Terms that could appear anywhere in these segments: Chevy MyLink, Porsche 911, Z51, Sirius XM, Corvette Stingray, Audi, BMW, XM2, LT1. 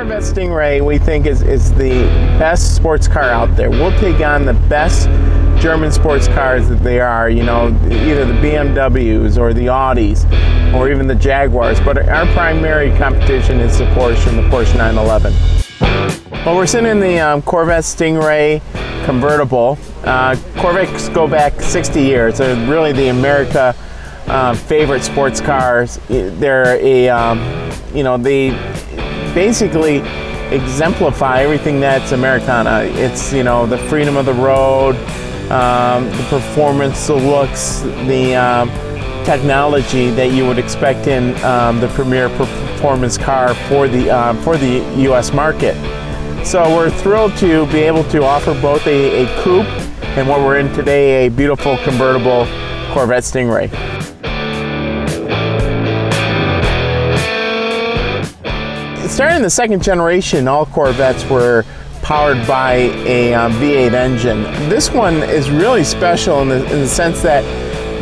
Corvette Stingray, we think, is the best sports car out there. We'll take on the best German sports cars that they are, you know, either the BMWs or the Audis or even the Jaguars, but our primary competition is the Porsche and the Porsche 911. Well, we're sitting in the Corvette Stingray convertible. Corvettes go back 60 years. They're really the America favorite sports cars. They're a, you know, they basically exemplify everything that's Americana. It's, you know, the freedom of the road, the performance, the looks, the technology that you would expect in the premier performance car for the U.S. market. So we're thrilled to be able to offer both a coupe and what we're in today, a beautiful convertible Corvette Stingray. Starting in the second generation, all Corvettes were powered by a V8 engine. This one is really special in the sense that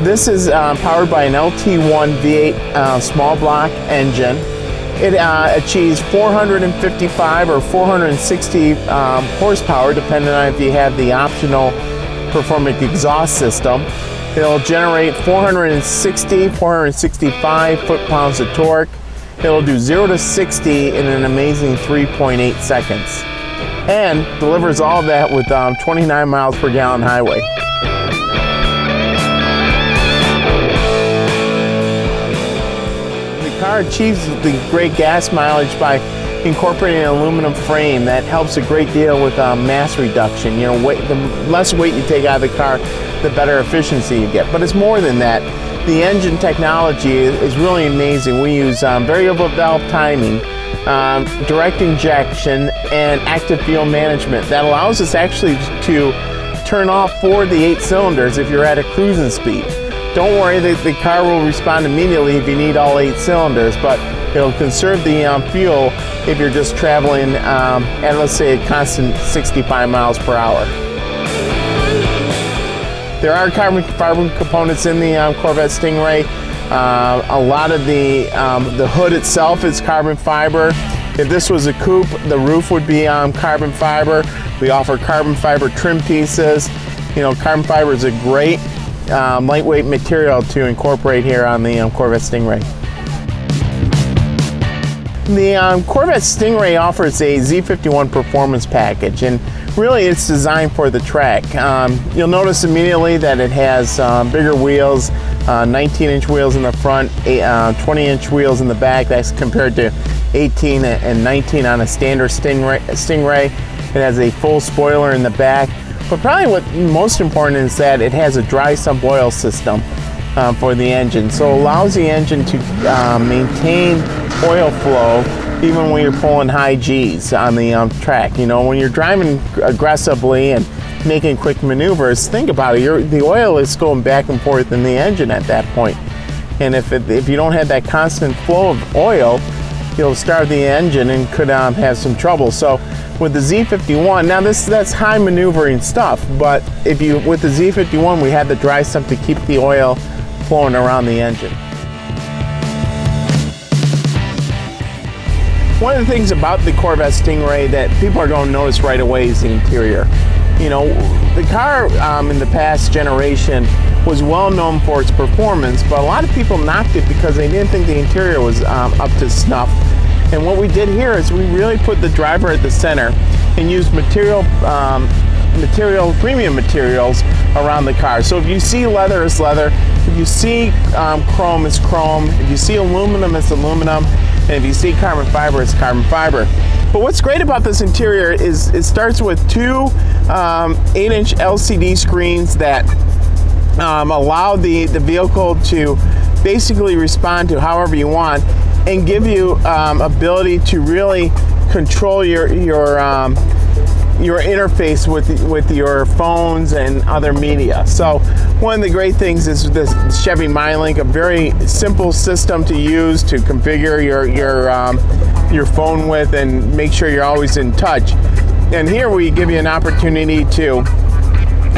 this is powered by an LT1 V8 small block engine. It achieves 455 or 460 horsepower, depending on if you have the optional Performance exhaust system. It'll generate 460, 465 foot-pounds of torque. It'll do 0 to 60 in an amazing 3.8 seconds. And delivers all of that with 29 miles per gallon highway. The car achieves the great gas mileage by incorporating an aluminum frame that helps a great deal with mass reduction. You know, weight, the less weight you take out of the car, the better efficiency you get. But it's more than that. The engine technology is really amazing. We use variable valve timing, direct injection, and active fuel management that allows us actually to turn off 4 of the 8 cylinders if you're at a cruising speed. Don't worry, the car will respond immediately if you need all 8 cylinders, but it'll conserve the fuel if you're just traveling at, let's say, a constant 65 miles per hour. There are carbon fiber components in the Corvette Stingray. A lot of the hood itself is carbon fiber. If this was a coupe, the roof would be carbon fiber. We offer carbon fiber trim pieces. You know, carbon fiber is a great lightweight material to incorporate here on the Corvette Stingray. The Corvette Stingray offers a Z51 performance package, and really it's designed for the track. You'll notice immediately that it has bigger wheels, 19-inch wheels in the front, 20-inch wheels in the back. That's compared to 18 and 19 on a standard Stingray. It has a full spoiler in the back, but probably what most important is that it has a dry sump oil system for the engine, so it allows the engine to maintain oil flow even when you're pulling high G's on the track. You know, when you're driving aggressively and making quick maneuvers, think about it, the oil is going back and forth in the engine at that point. And if you don't have that constant flow of oil, you'll starve the engine and could have some trouble. So with the Z51, now that's high maneuvering stuff, but with the Z51 we had the dry sump to keep the oil flowing around the engine. One of the things about the Corvette Stingray that people are going to notice right away is the interior. You know, the car in the past generation was well known for its performance, but a lot of people knocked it because they didn't think the interior was up to snuff. And what we did here is we really put the driver at the center and used premium materials around the car. So if you see leather, it's leather. If you see chrome, it's chrome. If you see aluminum, it's aluminum. And if you see carbon fiber, it's carbon fiber. But what's great about this interior is it starts with two 8-inch LCD screens that allow the vehicle to basically respond to however you want and give you ability to really control your interface with your phones and other media. So one of the great things is this Chevy MyLink, a very simple system to use to configure your phone with and make sure you're always in touch. And here we give you an opportunity to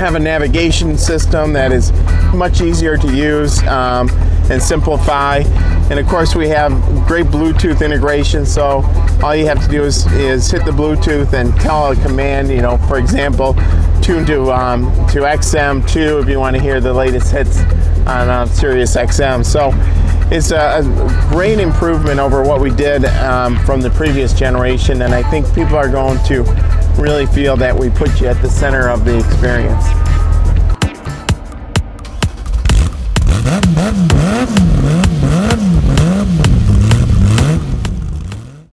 have a navigation system that is much easier to use and simplify. And of course we have great Bluetooth integration, so all you have to do is hit the Bluetooth and tell a command, you know, for example, tune to XM2 if you want to hear the latest hits on Sirius XM. So it's a great improvement over what we did from the previous generation, and I think people are going to really feel that we put you at the center of the experience.